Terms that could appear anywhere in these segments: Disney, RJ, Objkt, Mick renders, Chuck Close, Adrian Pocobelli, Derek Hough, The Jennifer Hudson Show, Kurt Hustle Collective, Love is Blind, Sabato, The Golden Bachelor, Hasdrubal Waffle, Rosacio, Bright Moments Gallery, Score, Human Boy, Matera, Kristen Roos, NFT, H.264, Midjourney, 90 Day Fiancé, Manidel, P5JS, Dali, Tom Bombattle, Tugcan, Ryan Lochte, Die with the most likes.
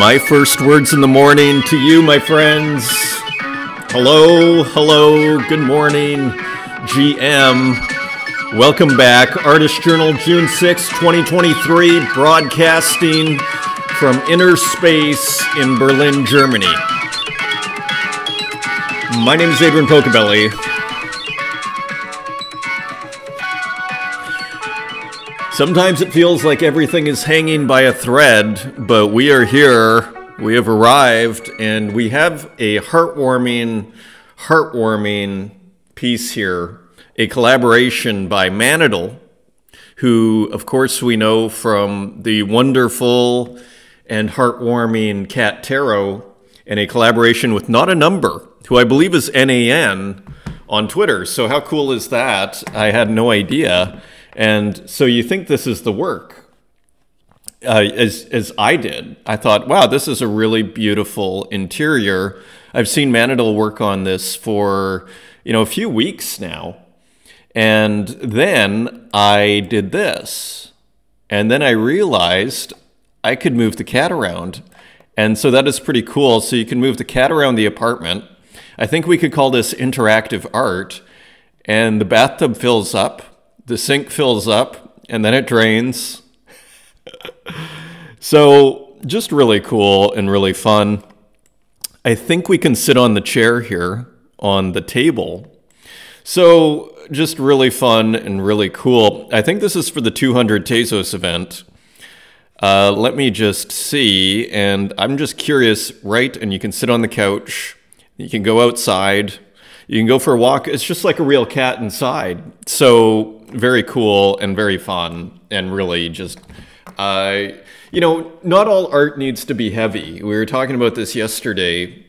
My first words in the morning to you, my friends. Hello, hello, good morning, GM. Welcome back. Artist Journal, June 6, 2023, broadcasting from inner space in Berlin, Germany. My name is Adrian Pocobelli. Sometimes it feels like everything is hanging by a thread, but we are here, we have arrived, and we have a heartwarming piece here, a collaboration by Manidel, who, of course, we know from the wonderful and heartwarming Cat Tarot, and a collaboration with Not A Number, who I believe is NAN on Twitter. So how cool is that? I had no idea. And so you think this is the work, as I did. I thought, wow, this is a really beautiful interior. I've seen Manidel work on this for, you know, a few weeks now. And then I did this. And then I realized I could move the cat around. And so that is pretty cool. So you can move the cat around the apartment. I think we could call this interactive art. And the bathtub fills up. The sink fills up, and then it drains. So just really cool and really fun. I think we can sit on the chair here on the table. So just really fun and really cool. I think this is for the 200 Tezos event. Let me just see. And I'm just curious, right? And you can sit on the couch. You can go outside. You can go for a walk. It's just like a real cat inside. So very cool and very fun and really just, you know, not all art needs to be heavy. We were talking about this yesterday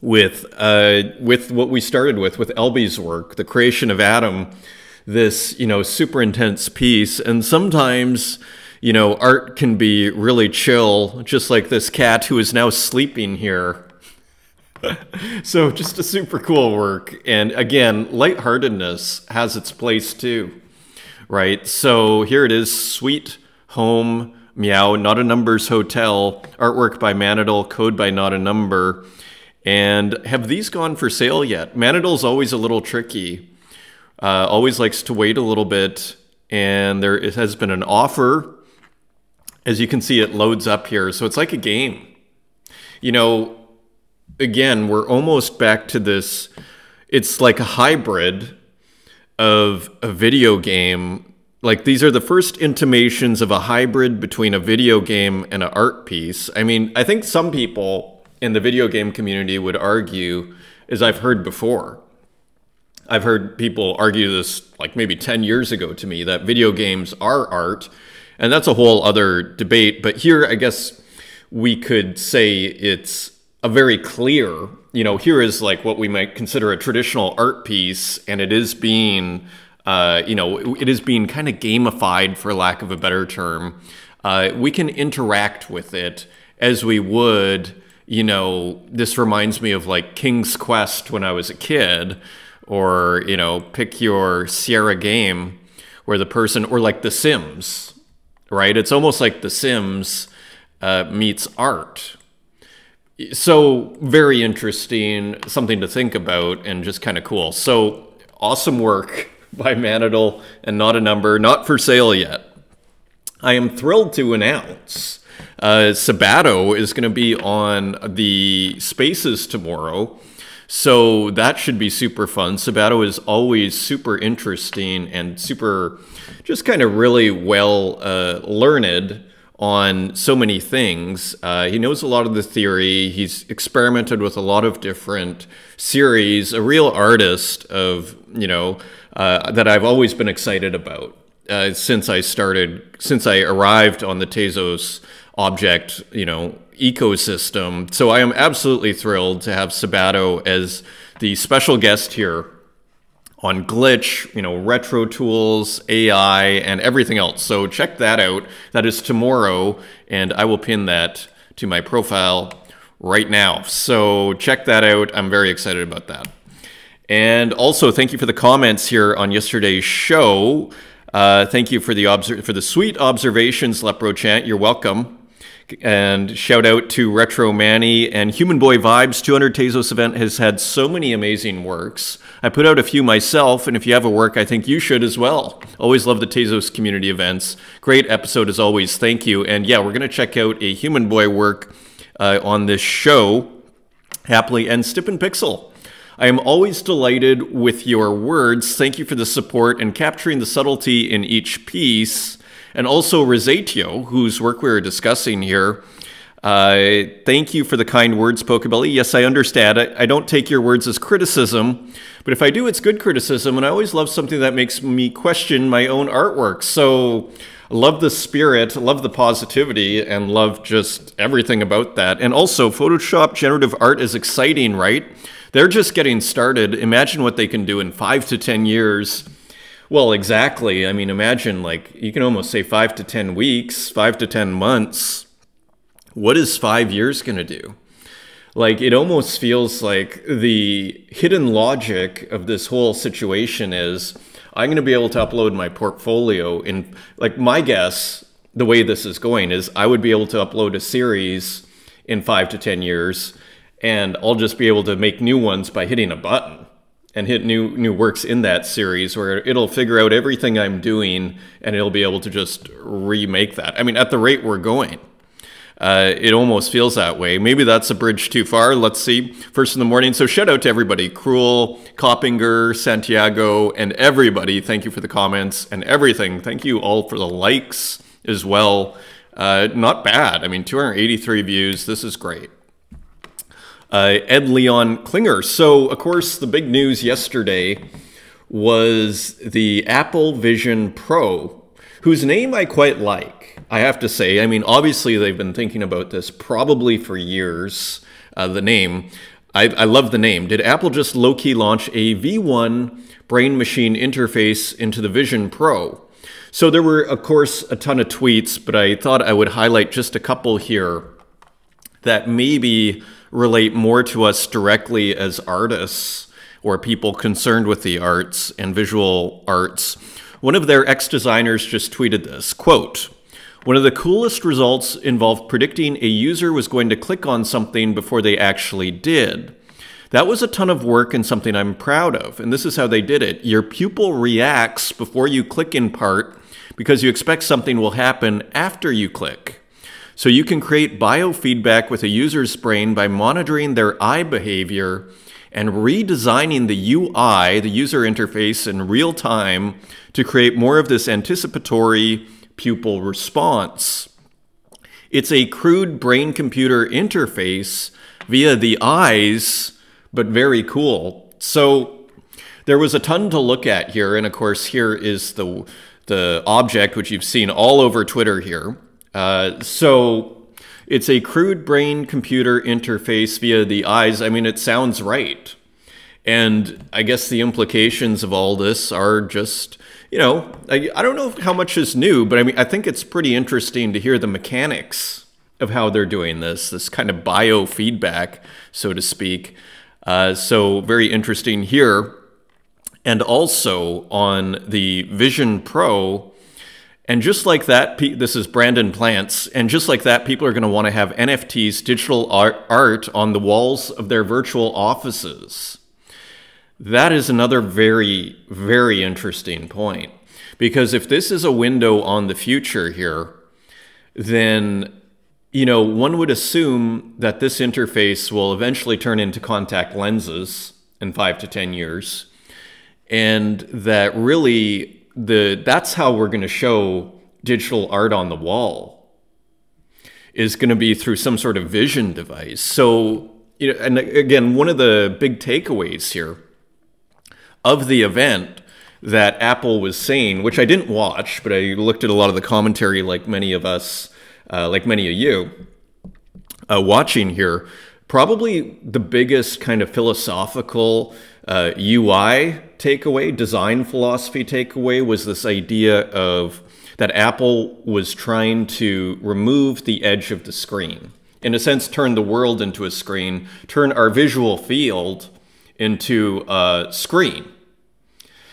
with what we started with Elby's work, The Creation of Adam, this, you know, super intense piece. And sometimes, you know, art can be really chill, just like this cat who is now sleeping here. So just a super cool work. And again, lightheartedness has its place too, right? So here it is, Sweet Home Meow, Not A Number's Hotel, artwork by Manidel, code by Not A Number. And have these gone for sale yet? Manidel's always a little tricky, always likes to wait a little bit. And there has been an offer. As you can see, it loads up here. So it's like a game, you know. Again, we're almost back to this. It's like a hybrid of a video game. Like, these are the first intimations of a hybrid between a video game and an art piece. I mean, I think some people in the video game community would argue, as I've heard before, I've heard people argue this like maybe 10 years ago to me, that video games are art. And that's a whole other debate. But here, I guess we could say it's a very clear, you know, here is like what we might consider a traditional art piece, and it is being, you know, it is being kind of gamified, for lack of a better term. We can interact with it as we would, you know, this reminds me of like King's Quest when I was a kid, or, you know, pick your Sierra game where the person, or like The Sims, right? It's almost like The Sims meets art. So very interesting, something to think about, and just kind of cool. So awesome work by Manidel and Not A Number, not for sale yet. I am thrilled to announce Sabato is going to be on the Spaces tomorrow. So that should be super fun. Sabato is always super interesting and super just kind of really well learned on so many things. He knows a lot of the theory. He's experimented with a lot of different series, a real artist of, you know, that I've always been excited about since I arrived on the Tezos Objkt, you know, ecosystem. So I am absolutely thrilled to have Sabato as the special guest here on Glitch, you know, retro tools, AI, and everything else. So check that out. That is tomorrow, and I will pin that to my profile right now. So check that out. I'm very excited about that. And also, thank you for the comments here on yesterday's show. Thank you for the sweet observations, Lepro Chant. You're welcome. And shout out to Retro Manny and Human Boy Vibes. 200 Tezos event has had so many amazing works. I put out a few myself, and if you have a work, I think you should as well. Always love the Tezos community events. Great episode as always. Thank you. And yeah, we're going to check out a Human Boy work on this show, happily, and Stip and Pixel. I am always delighted with your words. Thank you for the support and capturing the subtlety in each piece. And also Rosacio, whose work we were discussing here. Thank you for the kind words, Pocobelli. Yes, I understand. I don't take your words as criticism, but if I do, it's good criticism. And I always love something that makes me question my own artwork. So love the spirit, love the positivity, and love just everything about that. And also Photoshop generative art is exciting, right? They're just getting started. Imagine what they can do in 5 to 10 years. Well, exactly. I mean, imagine, like, you can almost say 5 to 10 weeks, 5 to 10 months. What is 5 years going to do? Like, it almost feels like the hidden logic of this whole situation is I'm going to be able to upload my portfolio in, like, my guess, the way this is going is I would be able to upload a series in 5 to 10 years, and I'll just be able to make new ones by hitting a button and hit new works in that series, where it'll figure out everything I'm doing and it'll be able to just remake that. I mean, at the rate we're going, it almost feels that way. Maybe that's a bridge too far. Let's see. First in the morning. So shout out to everybody. Cruel, Coppinger, Santiago, and everybody. Thank you for the comments and everything. Thank you all for the likes as well. Not bad. I mean, 283 views. This is great. Ed Leon Klinger. So, of course, the big news yesterday was the Apple Vision Pro, whose name I quite like, I have to say. I mean, obviously, they've been thinking about this probably for years, the name. I love the name. Did Apple just low-key launch a V1 brain-machine interface into the Vision Pro? So there were, of course, a ton of tweets, but I thought I would highlight just a couple here that maybe relate more to us directly as artists or people concerned with the arts and visual arts. One of their ex-designers just tweeted this, quote, "One of the coolest results involved predicting a user was going to click on something before they actually did. That was a ton of work and something I'm proud of. And this is how they did it. Your pupil reacts before you click, in part because you expect something will happen after you click. So you can create biofeedback with a user's brain by monitoring their eye behavior and redesigning the UI, the user interface, in real time to create more of this anticipatory pupil response. It's a crude brain-computer interface via the eyes, but very cool." So there was a ton to look at here. And of course, here is the Objkt, which you've seen all over Twitter here. So it's a crude brain-computer interface via the eyes. I mean, it sounds right. And I guess the implications of all this are just, you know, I don't know how much is new, but I mean, I think it's pretty interesting to hear the mechanics of how they're doing this kind of biofeedback, so to speak. So very interesting here. And also on the Vision Pro, and just like that, this is Brandon Plants, and just like that, people are going to want to have NFTs, digital art on the walls of their virtual offices. That is another very, very interesting point, because if this is a window on the future here, then, you know, one would assume that this interface will eventually turn into contact lenses in 5 to 10 years, and that really, that's how we're going to show digital art on the wall, is going to be through some sort of vision device. So, you know, and again, one of the big takeaways here of the event that Apple was saying, which I didn't watch, but I looked at a lot of the commentary, like many of us, like many of you watching here, probably the biggest kind of philosophical UI takeaway, design philosophy takeaway, was this idea of that Apple was trying to remove the edge of the screen. In a sense, turn the world into a screen, turn our visual field into a screen.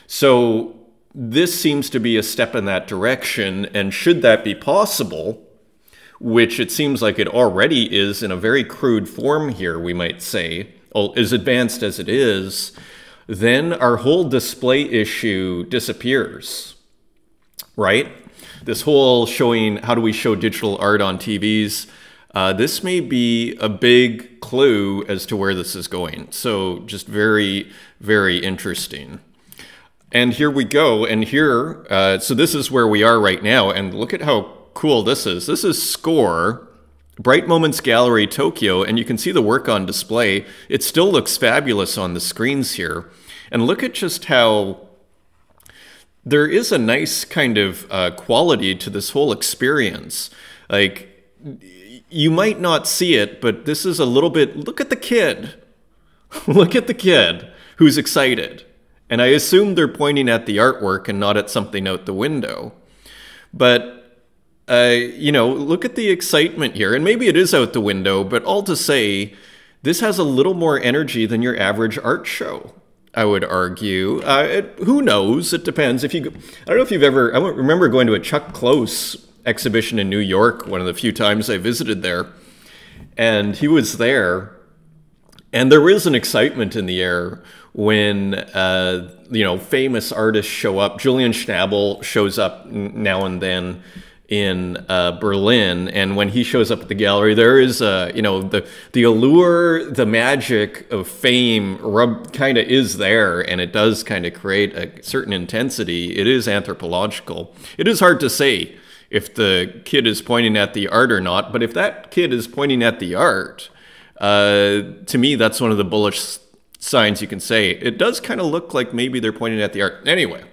So this seems to be a step in that direction. And should that be possible, which it seems like it already is in a very crude form here, we might say, as advanced as it is, then our whole display issue disappears, right? This whole showing, how do we show digital art on TVs? This may be a big clue as to where this is going. So just very, very interesting. And here we go. And here, so this is where we are right now. And look at how cool this is. This is Score, Bright Moments Gallery, Tokyo. And you can see the work on display. It still looks fabulous on the screens here. And look at just how there is a nice kind of quality to this whole experience. Like, you might not see it, but this is a little bit, look at the kid. Look at the kid who's excited. And I assume they're pointing at the artwork and not at something out the window. But, you know, look at the excitement here. And maybe it is out the window, but all to say, this has a little more energy than your average art show, I would argue. Who knows? It depends. If you, I don't know if you've ever, I remember going to a Chuck Close exhibition in New York, one of the few times I visited there, and he was there, and there is an excitement in the air when you know, famous artists show up. Julian Schnabel shows up now and then in Berlin, and when he shows up at the gallery, there is you know, the allure, the magic of fame kind of is there, and it does kind of create a certain intensity. It is anthropological. It is hard to say if the kid is pointing at the art or not, but if that kid is pointing at the art, to me, that's one of the bullish signs you can say. It does kind of look like maybe they're pointing at the art. Anyway,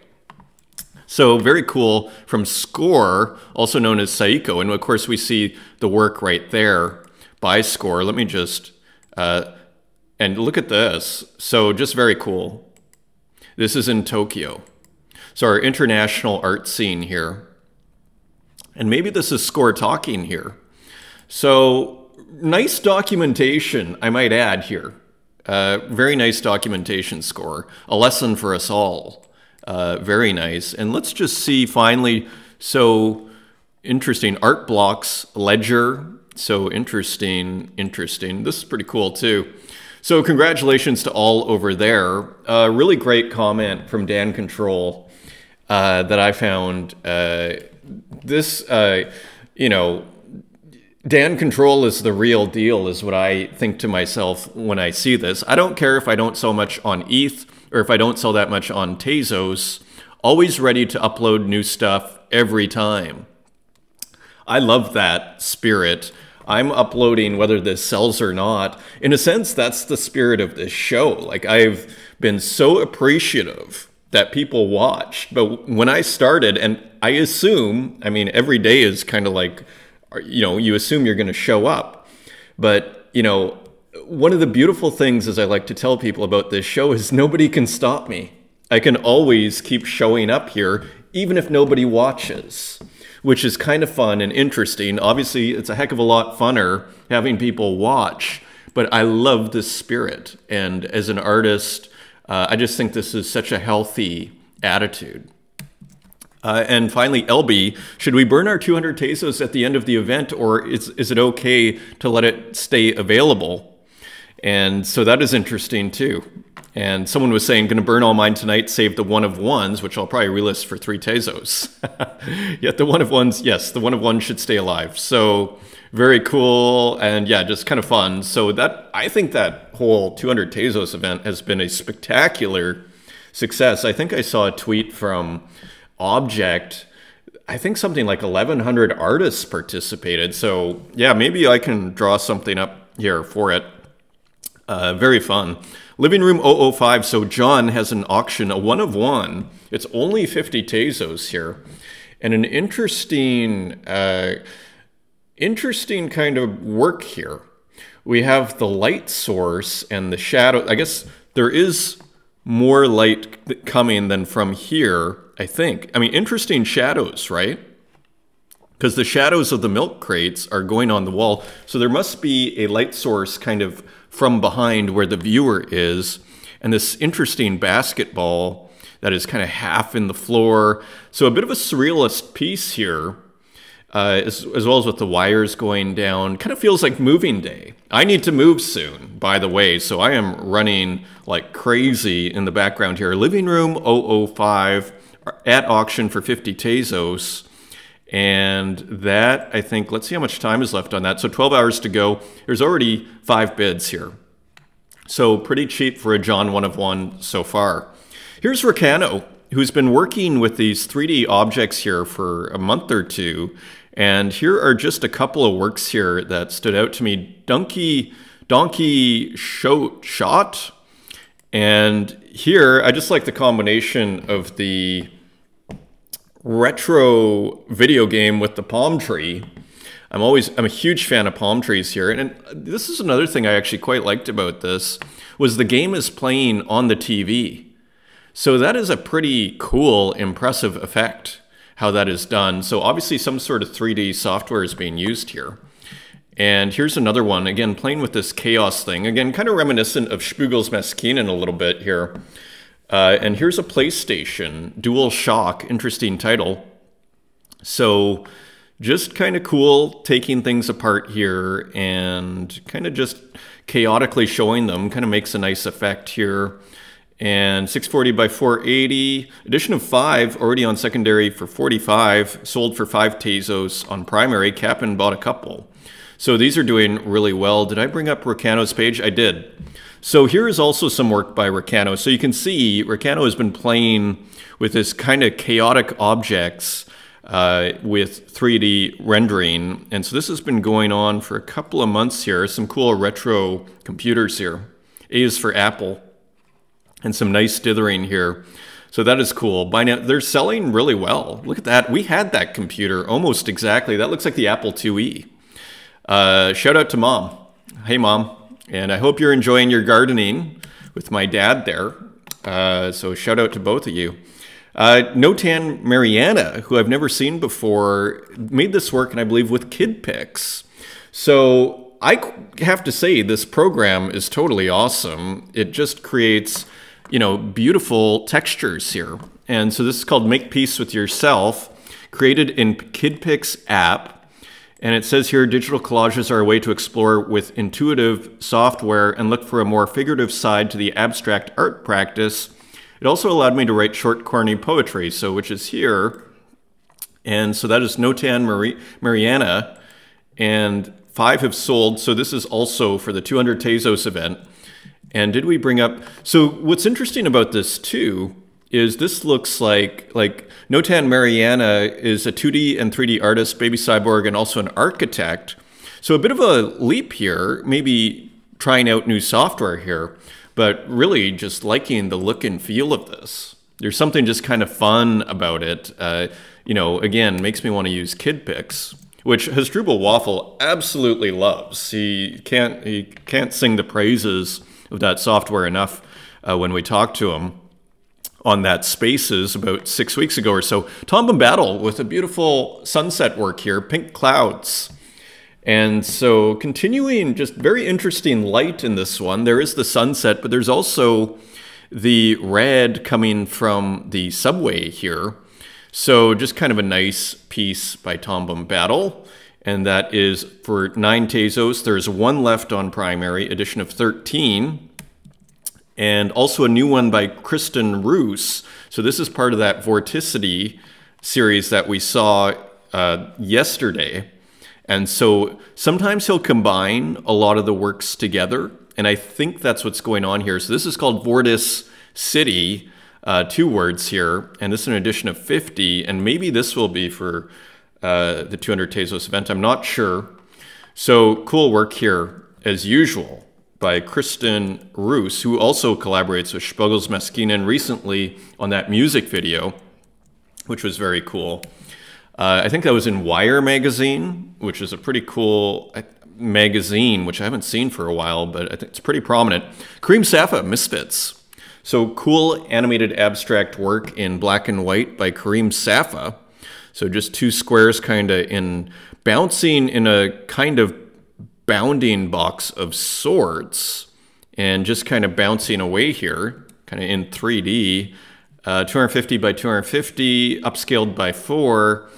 so very cool from Score, also known as Saiko. And of course, we see the work right there by Score. Let me just, and look at this. So just very cool. This is in Tokyo. So our international art scene here. And maybe this is Score talking here. So nice documentation, I might add here. Very nice documentation, Score. A lesson for us all. Very nice. And let's just see finally, so interesting, art blocks, ledger. So interesting, interesting. This is pretty cool too. So congratulations to all over there. Really great comment from Dan Control that I found. This, you know, Dan Control is the real deal is what I think to myself when I see this. I don't care if I don't sell much on ETH or if I don't sell that much on Tezos. Always ready to upload new stuff every time. I love that spirit. I'm uploading whether this sells or not. In a sense, that's the spirit of this show. Like, I've been so appreciative that people watched. But when I started, and I assume, I mean, every day is kind of like, you know, you assume you're going to show up. But, you know, one of the beautiful things, as I like to tell people about this show, is nobody can stop me. I can always keep showing up here, even if nobody watches, which is kind of fun and interesting. Obviously, it's a heck of a lot funner having people watch, but I love this spirit. And as an artist, I just think this is such a healthy attitude. And finally, LB, should we burn our 200 Tezos at the end of the event, or is it okay to let it stay available? And so that is interesting too. And someone was saying, gonna burn all mine tonight, save the one of ones, which I'll probably relist for 3 Tezos. Yet the one of ones, yes, the one of ones should stay alive. So very cool, and yeah, just kind of fun. So that, I think that whole 200 Tezos event has been a spectacular success. I think I saw a tweet from Objkt, I think something like 1,100 artists participated. So yeah, maybe I can draw something up here for it. Very fun. Living Room 005, so John has an auction, a one of one. It's only 50 Tezos here. And an interesting, interesting kind of work here. We have the light source and the shadow. I guess there is more light coming than from here, I think. I mean, interesting shadows, right? Because the shadows of the milk crates are going on the wall. So there must be a light source kind of from behind where the viewer is. And this interesting basketball that is kind of half in the floor. So a bit of a surrealist piece here. as well as with the wires going down. Kind of feels like moving day. I need to move soon, by the way, so I am running like crazy in the background here. Living room 005 at auction for 50 Tezos. And that, I think, let's see how much time is left on that. So 12 hours to go. There's already 5 bids here. So pretty cheap for a John 1 of 1 so far. Here's Rocano, who's been working with these 3D objects here for a month or two. And here are just a couple of works here that stood out to me. Donkey Shot. And here, I just like the combination of the retro video game with the palm tree. I'm a huge fan of palm trees here. And this is another thing I actually quite liked about this, was the game is playing on the TV. So that is a pretty cool, impressive effect, how that is done. So obviously some sort of 3D software is being used here. And here's another one, again, playing with this chaos thing. Again, kind of reminiscent of Spiegel's Maskinen a little bit here. And here's a PlayStation, Dual Shock, interesting title. So just kind of cool taking things apart here and kind of just chaotically showing them. Kind of makes a nice effect here. And 640 by 480, edition of 5, already on secondary for 45, sold for 5 Tezos on primary. Cap'n bought a couple. So these are doing really well. Did I bring up Rocano's page? I did. So here is also some work by Rocano. So you can see Rocano has been playing with this kind of chaotic objects with 3D rendering. And so this has been going on for a couple of months here. Some cool retro computers here. A is for Apple. And some nice dithering here. So that is cool. By now, they're selling really well. Look at that. We had that computer almost exactly. That looks like the Apple IIe. Shout out to Mom. Hey, Mom. And I hope you're enjoying your gardening with my dad there. So shout out to both of you. Notan Mariana, who I've never seen before, made this work, and I believe with KidPix. So I have to say this program is totally awesome. It just creates, you know, beautiful textures here. And so this is called Make Peace With Yourself, created in KidPix app. And it says here, digital collages are a way to explore with intuitive software and look for a more figurative side to the abstract art practice. It also allowed me to write short, corny poetry, so which is here. And so that is Notan Mariana. And 5 have sold, so this is also for the 200 Tezos event. And did we bring up... So what's interesting about this too is this looks like Notan Mariana is a 2D and 3D artist, baby cyborg, and also an architect. So a bit of a leap here, maybe trying out new software here, but really just liking the look and feel of this. There's something just kind of fun about it. You know, again, makes me want to use KidPix, which Hasdrubal Waffle absolutely loves. He can't sing the praises of that software enough when we talked to him on that Spaces about 6 weeks ago or so. Tom Bombattle with a beautiful sunset work here, Pink Clouds. And so continuing, just very interesting light in this one. There is the sunset, but there's also the red coming from the subway here. So just kind of a nice piece by Tom Bombattle, and that is for 9 Tezos. There's one left on primary, edition of 13, and also a new one by Kristen Roos. So this is part of that Vorticity series that we saw yesterday. And so sometimes he'll combine a lot of the works together, and I think that's what's going on here. So this is called Vorticity. 2 words here, and this is an edition of 50, and maybe this will be for the 200 Tezos event. I'm not sure. So cool work here, as usual, by Kristen Roos, who also collaborates with Spiegel's Maskinen recently on that music video, which was very cool. I think that was in Wire magazine, which is a pretty cool magazine, which I haven't seen for a while, but I think it's pretty prominent. Kareem Safa, Misfits. So cool animated abstract work in black and white by Kareem Safa. So just 2 squares kind of in bouncing in a kind of bounding box of sorts and just kind of bouncing away here, kind of in 3D, 250 by 250, upscaled by 4.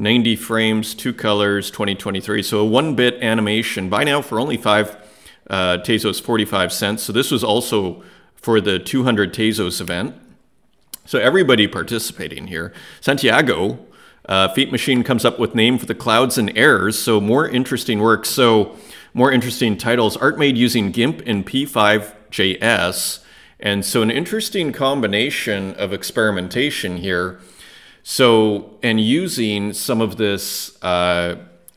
90 frames, 2 colors, 2023. So a 1-bit animation. Buy now for only 5 Tezos 45 cents. So this was also for the 200 Tezos event. So everybody participating here. Santiago, Feet Machine comes up with name for the clouds and errors. So more interesting work. So more interesting titles. Art made using GIMP and P5JS. And so an interesting combination of experimentation here. So, and using some of this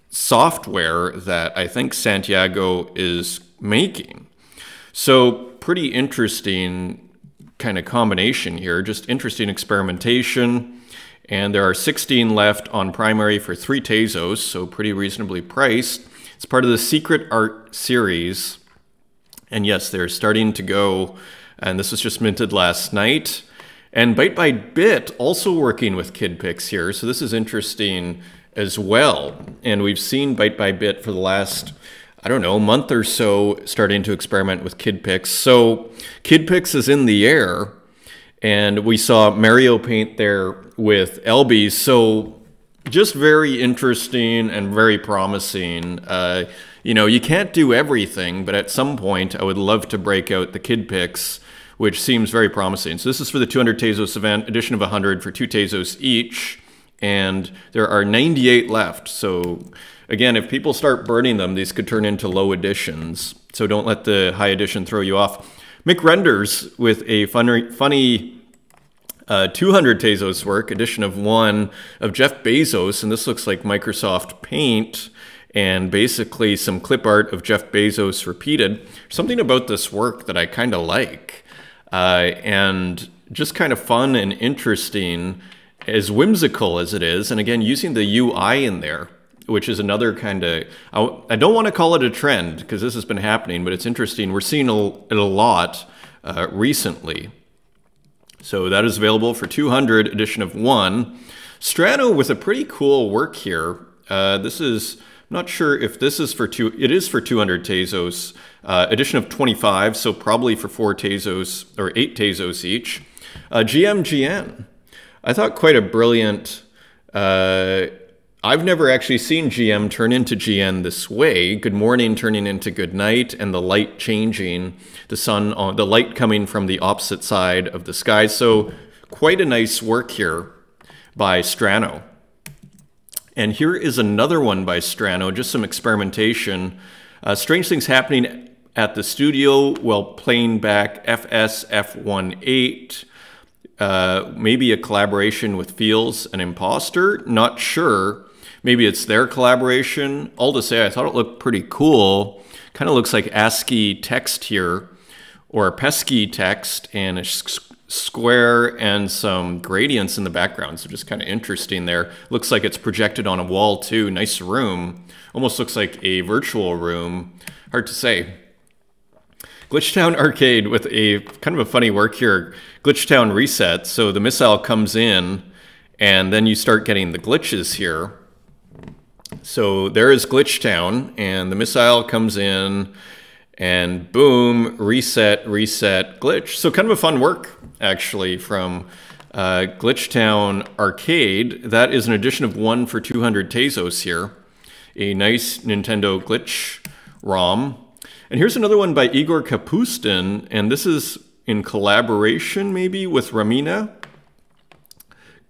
software that I think Santiago is making. So pretty interesting kind of combination here, just interesting experimentation. And there are 16 left on primary for 3 Tezos, so pretty reasonably priced. It's part of the Secret Art series. And yes, they're starting to go, and this was just minted last night. And Byte by Bit also working with KidPix here, so this is interesting as well. And we've seen Byte by Bit for the last, I don't know, month or so starting to experiment with KidPix. So KidPix is in the air, and we saw Mario Paint there with Elby. So just very interesting and very promising. You know, you can't do everything, but at some point I would love to break out the KidPix, which seems very promising. So this is for the 200 Tezos event, edition of 100 for 2 Tezos each, and there are 98 left. So again, if people start burning them, these could turn into low editions. So don't let the high edition throw you off. Mick Renders with a funny 200 Tezos work, edition of 1 of Jeff Bezos, and this looks like Microsoft Paint, and basically some clip art of Jeff Bezos repeated. Something about this work that I kind of like. And just kind of fun and interesting, as whimsical as it is. And again, using the UI in there, which is another kind of, I don't want to call it a trend because this has been happening, but it's interesting. We're seeing it a lot recently. So that is available for 200 edition of 1. Strano with a pretty cool work here. This is, I'm not sure if this is for it is for 200 Tezos. Edition of 25, so probably for 4 Tezos or 8 Tezos each. GMGN. I thought quite a brilliant... I've never actually seen GM turn into GN this way. Good morning turning into good night, and the light changing, the light coming from the opposite side of the sky. So quite a nice work here by Strano. And here is another one by Strano, just some experimentation. Strange things happening at the studio while playing back FSF18, maybe a collaboration with Feels and Imposter, not sure. Maybe it's their collaboration. All to say, I thought it looked pretty cool. Kind of looks like ASCII text here, or pesky text, and a square and some gradients in the background. So just kind of interesting there. Looks like it's projected on a wall too. Nice room. Almost looks like a virtual room. Hard to say. Glitchtown Arcade with a kind of a funny work here. Glitchtown Reset. So the missile comes in and then you start getting the glitches here. So there is Glitchtown and the missile comes in and boom, reset, reset, glitch. So kind of a fun work actually from Glitchtown Arcade. That is an edition of 1 for 200 Tezos here. A nice Nintendo glitch ROM. And here's another one by Igor Kapustin, and this is in collaboration maybe with Ramina.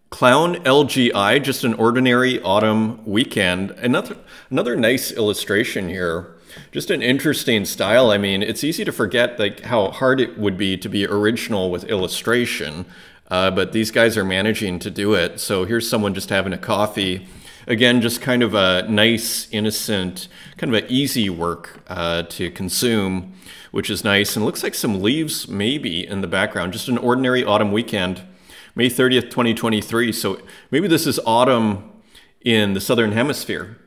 Clown LGI, just an ordinary autumn weekend. Another nice illustration here. Just an interesting style. I mean, it's easy to forget like how hard it would be to be original with illustration, but these guys are managing to do it. So here's someone just having a coffee. Again, just kind of a nice, innocent, kind of an easy work to consume, which is nice. And it looks like some leaves maybe in the background, just an ordinary autumn weekend, May 30th, 2023. So maybe this is autumn in the Southern Hemisphere.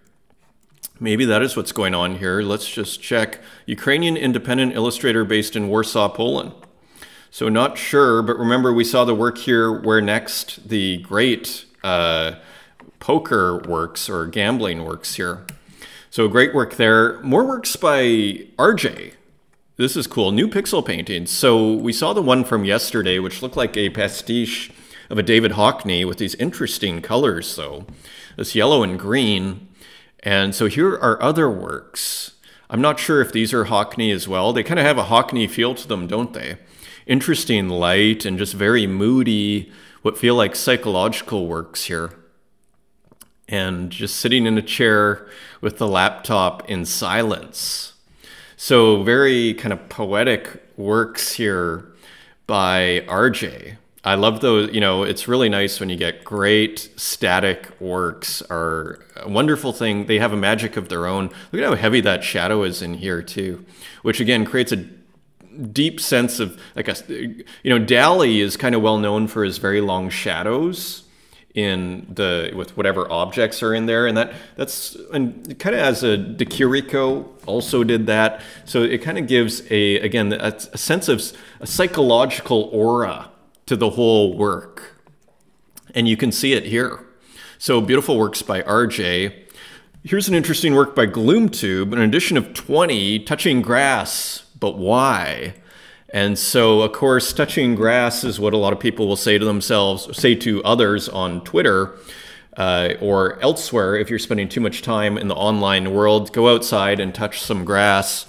Maybe that is what's going on here. Let's just check. Ukrainian independent illustrator based in Warsaw, Poland. So not sure, but remember we saw the work here where next the great... poker works or gambling works here. So great work there. More works by RJ. This is cool. New pixel paintings. So we saw the one from yesterday, which looked like a pastiche of a David Hockney with these interesting colors, though. This yellow and green. And so here are other works. I'm not sure if these are Hockney as well. They kind of have a Hockney feel to them, don't they? Interesting light and just very moody, what feel like psychological works here. And just sitting in a chair with the laptop in silence. So very kind of poetic works here by RJ. I love those, you know, it's really nice when you get great static works are a wonderful thing. They have a magic of their own. Look at how heavy that shadow is in here too, which again creates a deep sense of like a, you know, Dali is kind of well known for his very long shadows in the, with whatever objects are in there. And that's, and kind of as a De Chirico also did that. So it kind of gives a, again, a sense of a psychological aura to the whole work. And you can see it here. So beautiful works by RJ. Here's an interesting work by GloomTube, an edition of 20, Touching Grass, But Why? And so, of course, touching grass is what a lot of people will say to themselves, say to others on Twitter or elsewhere. If you're spending too much time in the online world, go outside and touch some grass.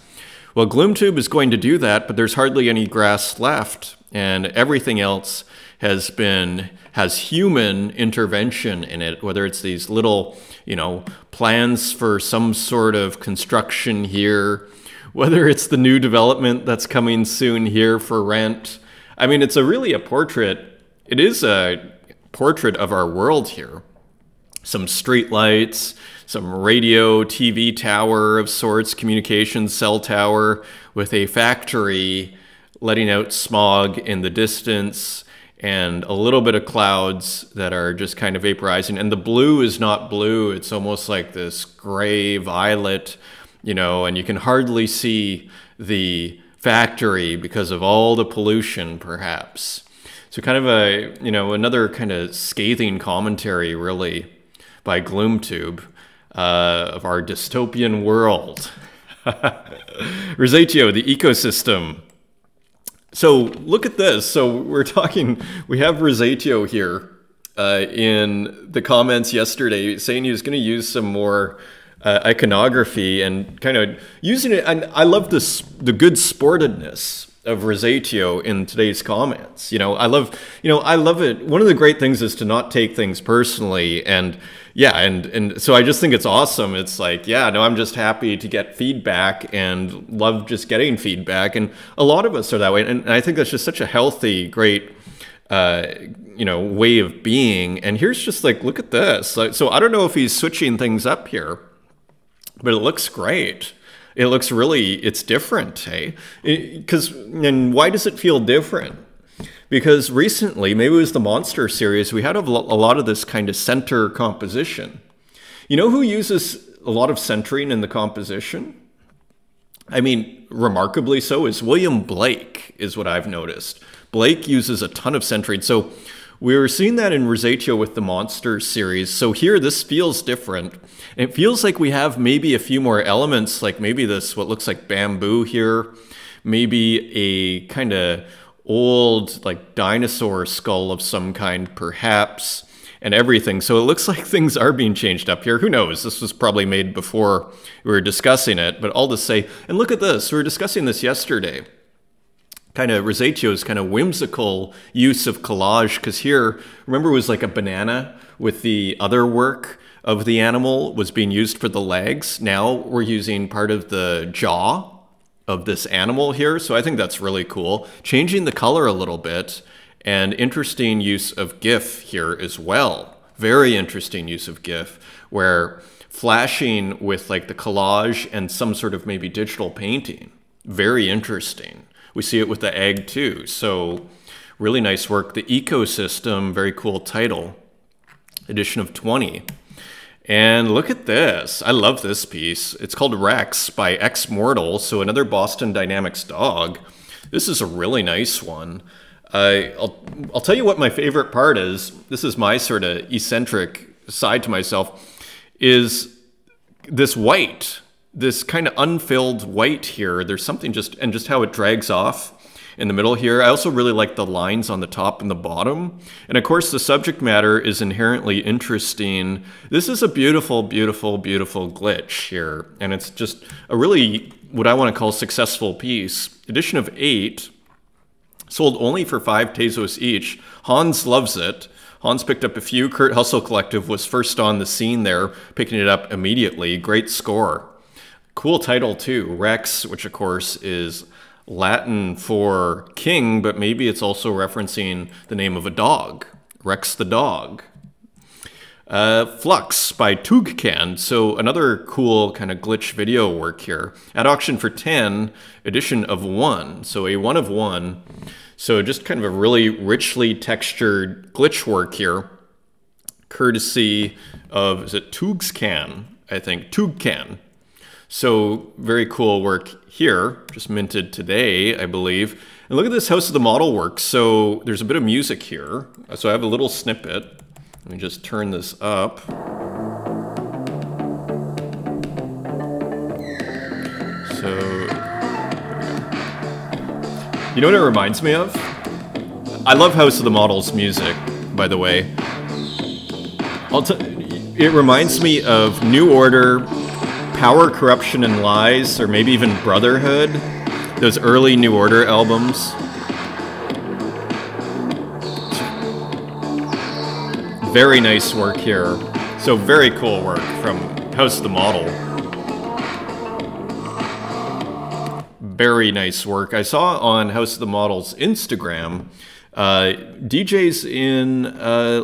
Well, GloomTube is going to do that, but there's hardly any grass left. And everything else has been, has human intervention in it, whether it's these little, you know, plans for some sort of construction here, whether it's the new development that's coming soon here for rent. I mean, it's a really a portrait. It is a portrait of our world here. Some street lights, some radio, TV tower of sorts, communication cell tower with a factory letting out smog in the distance and a little bit of clouds that are just kind of vaporizing. And the blue is not blue. It's almost like this gray violet, you know, and you can hardly see the factory because of all the pollution, perhaps. So kind of a, you know, another kind of scathing commentary, really, by GloomTube of our dystopian world. Rosacio, the ecosystem. So look at this. So we're talking, we have Rosacio here in the comments yesterday saying he was going to use some more iconography and kind of using it. And I love this, the good sportedness of Rosacio in today's comments. You know, I love, you know, I love it. One of the great things is to not take things personally. And yeah, and so I just think it's awesome. It's like, yeah, no, I'm just happy to get feedback and love just getting feedback. And a lot of us are that way. And I think that's just such a healthy, great, you know, way of being. And here's just like, look at this. So I don't know if he's switching things up here, but it looks great. It looks really, it's different, hey? Because, and why does it feel different? Because recently, maybe it was the Monster series, we had a lot of this kind of center composition. You know who uses a lot of centering in the composition? I mean, remarkably so, is William Blake, is what I've noticed. Blake uses a ton of centering. So we were seeing that in Rosacio with the Monster series. So here, this feels different. And it feels like we have maybe a few more elements, like maybe this, what looks like bamboo here, maybe a kind of old like dinosaur skull of some kind, perhaps, and everything. So it looks like things are being changed up here. Who knows? This was probably made before we were discussing it, but I'll just say, and look at this. We were discussing this yesterday. Kind of Rosacio's kind of whimsical use of collage, because here, remember, it was like a banana with the other work of the animal was being used for the legs. Now we're using part of the jaw of this animal here. So I think that's really cool. Changing the color a little bit, and interesting use of GIF here as well. Very interesting use of GIF, where flashing with like the collage and some sort of maybe digital painting. Very interesting. We see it with the egg too. So really nice work. The Ecosystem, very cool title, edition of 20. And look at this. I love this piece. It's called Rex by X Mortal. So another Boston Dynamics dog. This is a really nice one. I'll tell you what my favorite part is. This is my sort of eccentric side to myself, is this white. This kind of unfilled white here, there's something just, and just how it drags off in the middle here. I also really like the lines on the top and the bottom. And of course, the subject matter is inherently interesting. This is a beautiful, beautiful, beautiful glitch here. And it's just a really, what I want to call successful piece. Edition of 8, sold only for 5 Tezos each. Hans loves it. Hans picked up a few. Kurt Hustle Collective was first on the scene there, picking it up immediately. Great score. Cool title too, Rex, which of course is Latin for king, but maybe it's also referencing the name of a dog, Rex the dog. Flux by Tugcan, so another cool kind of glitch video work here. At auction for 10, edition of 1, so a 1 of 1. So just kind of a really richly textured glitch work here, courtesy of, is it Tugcan? I think, Tugcan. So very cool work here, just minted today, I believe. And look at this House of the Model work. So there's a bit of music here. So I have a little snippet. Let me just turn this up. So, you know what it reminds me of? I love House of the Model's music, by the way. It reminds me of New Order, Power, Corruption, and Lies, or maybe even Brotherhood, those early New Order albums. Very nice work here. So very cool work from House of the Model. Very nice work. I saw on House of the Model's Instagram, DJs in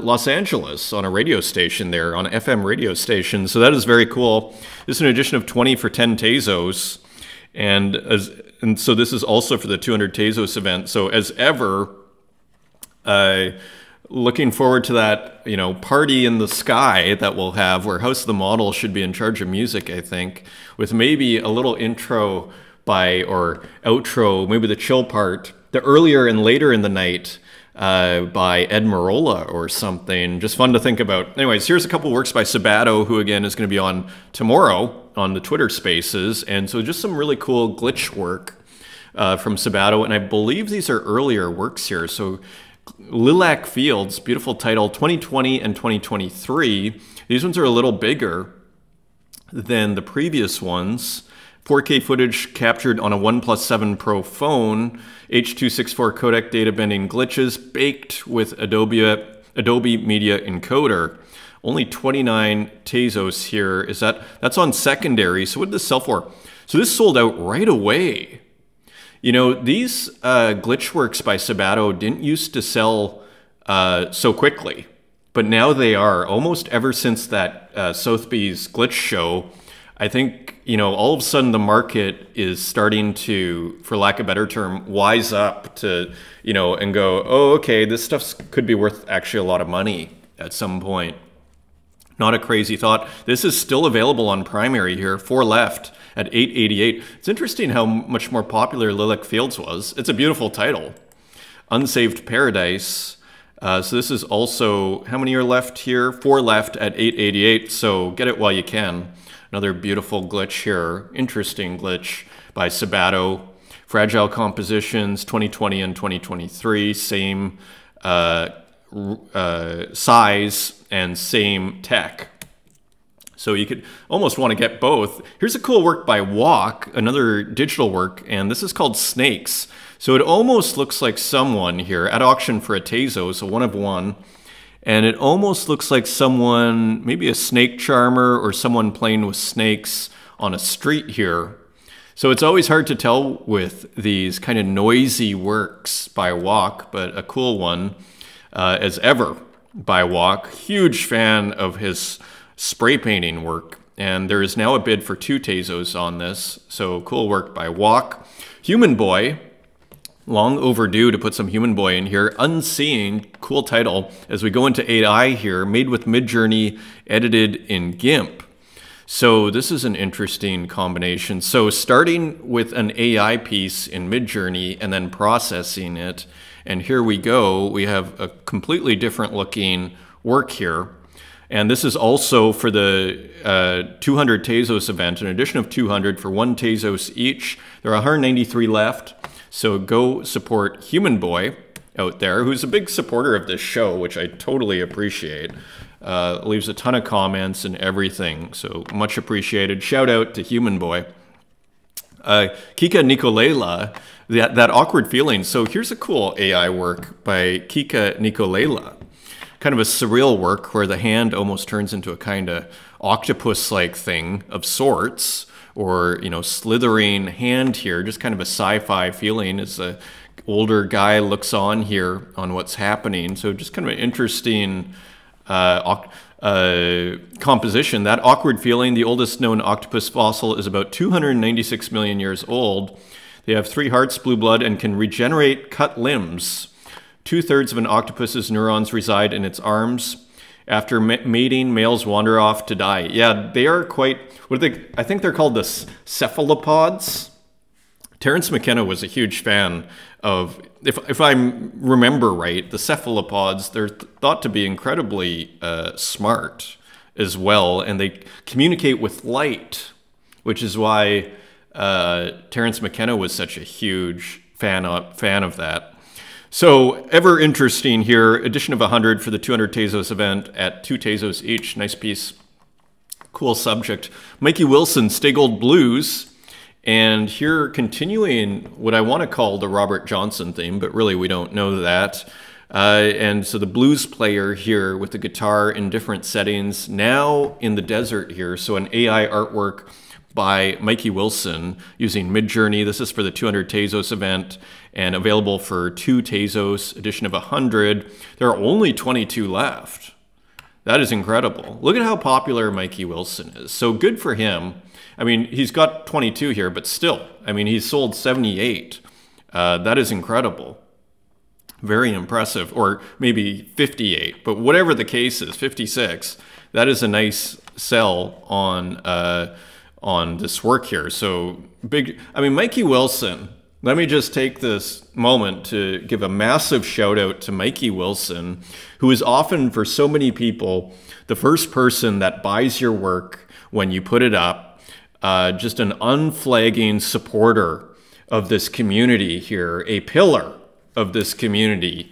Los Angeles on a radio station there, on an FM radio station. So that is very cool. This is an edition of 20 for 10 Tezos. And so this is also for the 200 Tezos event. So as ever, looking forward to that, you know, party in the sky that we'll have where House of the Model should be in charge of music, I think, with maybe a little intro by, or outro, maybe the chill part, the earlier and later in the night by Ed Marola or something. Just fun to think about. Anyways, here's a couple works by Sabato, who again is going to be on tomorrow on the Twitter Spaces. And so just some really cool glitch work from Sabato. And I believe these are earlier works here. So Lilac Fields, beautiful title, 2020 and 2023. These ones are a little bigger than the previous ones. 4K footage captured on a OnePlus 7 Pro phone, H.264 codec data bending glitches, baked with Adobe Media Encoder. Only 29 Tezos here. Is that's on secondary? So what did this sell for? So this sold out right away. You know, these glitch works by Sabato didn't used to sell so quickly, but now they are. Almost ever since that Sotheby's glitch show, I think, you know, all of a sudden the market is starting to, for lack of a better term, wise up to, you know, and go, oh, okay, this stuff could be worth actually a lot of money at some point. Not a crazy thought. This is still available on primary here, 4 left at $8.88. It's interesting how much more popular Lilac Fields was. It's a beautiful title. Unsaved Paradise. So this is also, how many are left here? 4 left at $8.88, so get it while you can. Another beautiful glitch here, interesting glitch by Sabato. Fragile Compositions, 2020 and 2023, same size and same tech. So you could almost want to get both. Here's a cool work by Wok, another digital work, and this is called Snakes. So it almost looks like someone here, at auction for a Tezos, so 1 of 1. And it almost looks like someone, maybe a snake charmer or someone playing with snakes on a street here. So it's always hard to tell with these kind of noisy works by Wok, but a cool one as ever by Wok. Huge fan of his spray painting work. And there is now a bid for 2 Tezos on this. So cool work by Wok. Human Boy. Long overdue to put some Human Boy in here. Unseeing, cool title. As we go into 8i here, made with Midjourney, edited in GIMP. So this is an interesting combination. So starting with an AI piece in Midjourney and then processing it. And here we go. We have a completely different looking work here. And this is also for the 200 Tezos event, an edition of 200 for 1 Tezos each. There are 193 left. So go support Human Boy out there, who's a big supporter of this show, which I totally appreciate. Leaves a ton of comments and everything, so much appreciated. Shout out to Human Boy. Kika Nicolela, that awkward feeling. So here's a cool AI work by Kika Nicolela. Kind of a surreal work where the hand almost turns into a kind of octopus-like thing of sorts, or, you know, slithering hand here, just kind of a sci-fi feeling as the older guy looks on here on what's happening. So just kind of an interesting composition. That awkward feeling, the oldest known octopus fossil, is about 296 million years old. They have 3 hearts, blue blood, and can regenerate cut limbs. 2/3 of an octopus's neurons reside in its arms. After mating, males wander off to die. Yeah, they are quite, what are they? I think they're called the cephalopods. Terence McKenna was a huge fan of, if I remember right, the cephalopods. They're thought to be incredibly smart as well, and they communicate with light, which is why Terence McKenna was such a huge fan of that. So, ever interesting here, edition of 100 for the 200 Tezos event at 2 Tezos each. Nice piece. Cool subject. Mikey Wilson, Stay Gold Blues. And here, continuing what I want to call the Robert Johnson theme, but really we don't know that. And so the blues player here with the guitar in different settings, now in the desert here. So an AI artwork by Mikey Wilson using Midjourney. This is for the 200 Tezos event and available for 2 Tezos, edition of 100. There are only 22 left. That is incredible. Look at how popular Mikey Wilson is. So good for him. I mean, he's got 22 here, but still, I mean, he's sold 78. That is incredible. Very impressive, or maybe 58, but whatever the case is, 56. That is a nice sell on this work here. So big, I mean, Mikey Wilson, let me just take this moment to give a massive shout out to Mikey Wilson, who is often, for so many people, the first person that buys your work when you put it up, just an unflagging supporter of this community here, a pillar of this community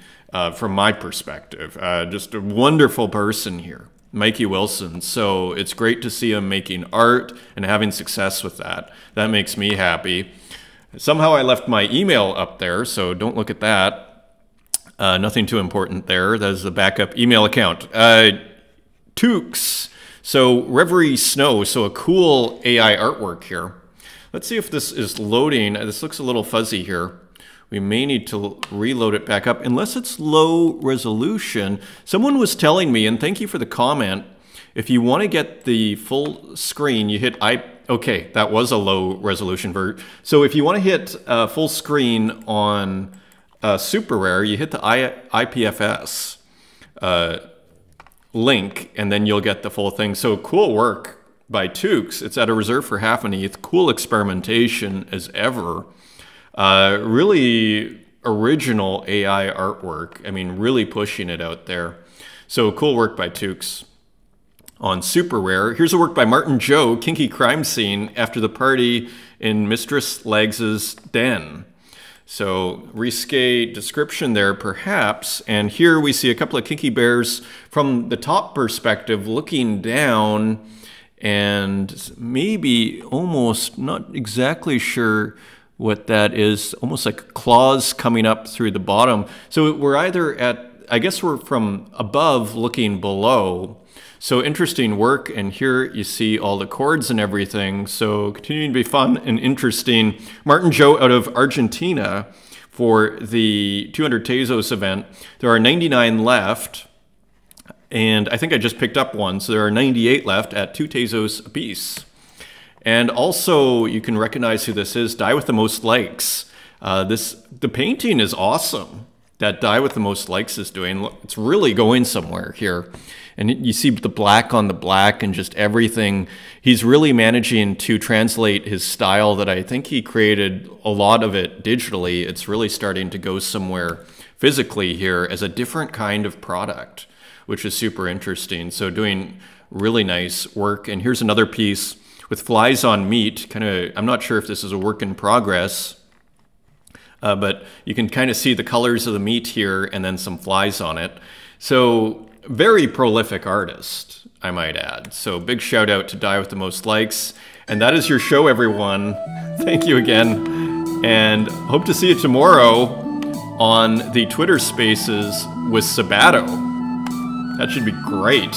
from my perspective. Just a wonderful person here, Mikey Wilson. So it's great to see him making art and having success with that. That makes me happy. Somehow I left my email up there, so don't look at that. Nothing too important there. That is the backup email account. Tugcan. So Reverie Snow, so a cool AI artwork here. Let's see if this is loading. This looks a little fuzzy here. We may need to reload it back up, unless it's low resolution. Someone was telling me, and thank you for the comment, if you want to get the full screen, you hit Okay, that was a low resolution version. So if you want to hit full screen on Super Rare, you hit the IPFS link, and then you'll get the full thing. So cool work by Tugcan. It's at a reserve for half an ETH. Cool experimentation as ever. Really original AI artwork. I mean, really pushing it out there. So cool work by Tugcan. On Super Rare, here's a work by Martin Joe, Kinky Crime Scene, After the Party in Mistress Lags's Den. So risque description there, perhaps. And here we see a couple of kinky bears from the top perspective looking down, and maybe almost not exactly sure what that is, almost like claws coming up through the bottom. So we're either at, I guess we're from above looking below. So interesting work, and here you see all the chords and everything. So continuing to be fun and interesting. Martin Joe out of Argentina for the 200 Tezos event. There are 99 left, and I think I just picked up one. So there are 98 left at 2 Tezos apiece. And also you can recognize who this is, Die with the Most Likes. The painting is awesome that Die with the Most Likes is doing. It's really going somewhere here. And you see the black on the black and just everything. He's really managing to translate his style that I think he created a lot of it digitally. It's really starting to go somewhere physically here as a different kind of product, which is super interesting. So doing really nice work. And here's another piece with flies on meat. Kind of, I'm not sure if this is a work in progress. but you can kind of see the colors of the meat here and then some flies on it. So very prolific artist, I might add. So big shout out to Die with the Most Likes. And that is your show, everyone. Thank you again. And hope to see you tomorrow on the Twitter Spaces with Sabato. That should be great.